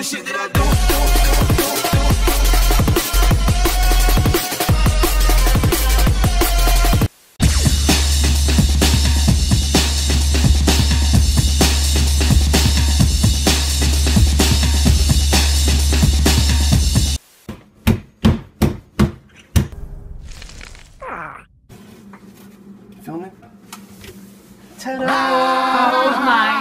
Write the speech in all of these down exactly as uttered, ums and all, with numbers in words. the shit that I do. Filming? Ta-da! That was mine.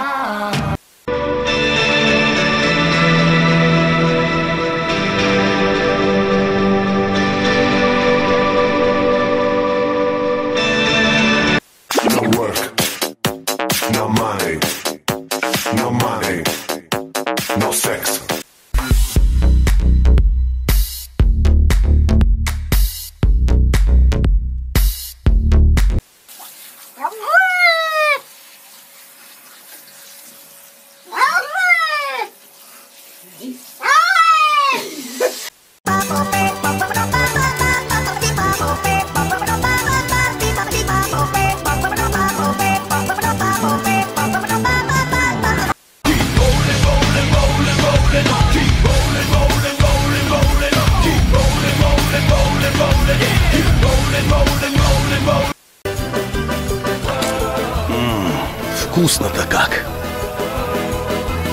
Вкусно-то как!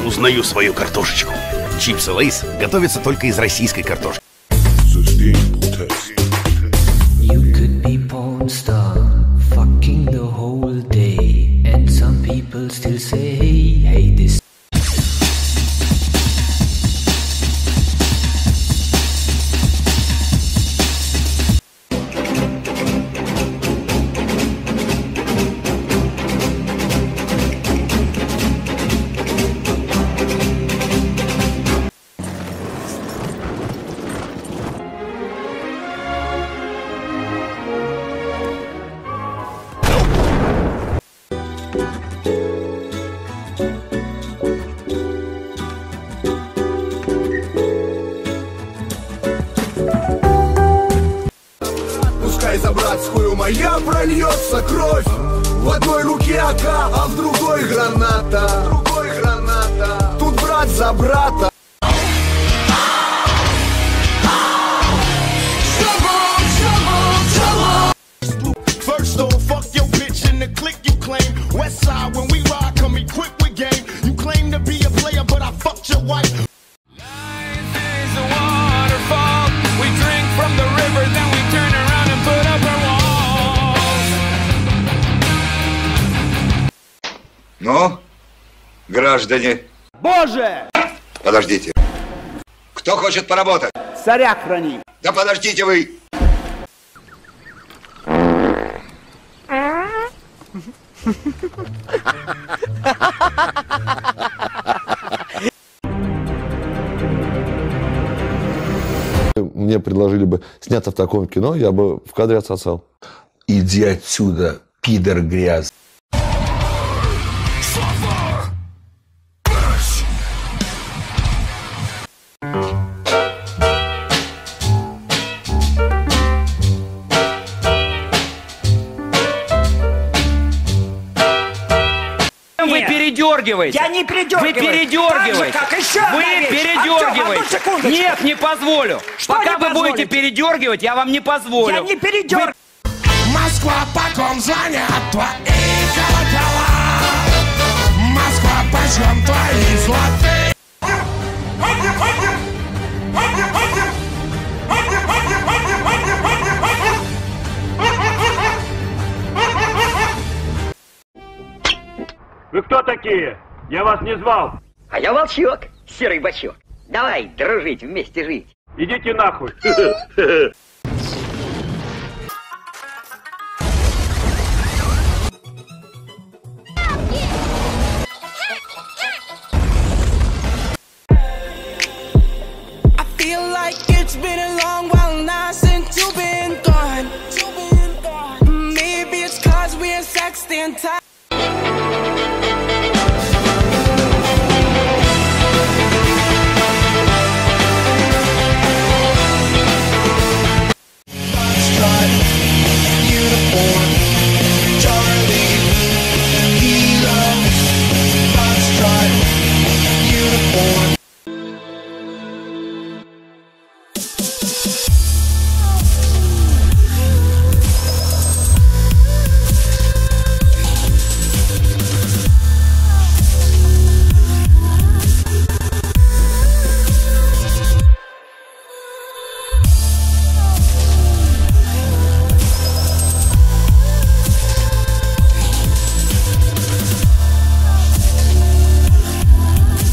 Узнаю свою картошечку. Чипсы Лейс готовятся только из российской картошки. Пускай за братскую моя прольется кровь, в одной руке ока, а в другой граната, в другой граната. Тут брат за брата. Ну, граждане. Боже! Подождите. Кто хочет поработать? Царя храни. Да подождите вы. Мне предложили бы сняться в таком кино, я бы в кадре отсосал. Иди отсюда, пидор грязь. Вы передергиваете. Я не передергиваю. Вы передергиваете. Так же, как еще вы передергиваете. Артем, одну Нет, не позволю. Что Пока вы позволите? будете передергивать, я вам не позволю. Я не передергиваю. Вы... Москва паком занят твои колокола. Москва пачком твои золотые. Вы кто такие? Я вас не звал. А я волчок, серый бачок. Давай дружить, вместе жить. Идите нахуй. I feel like it's been a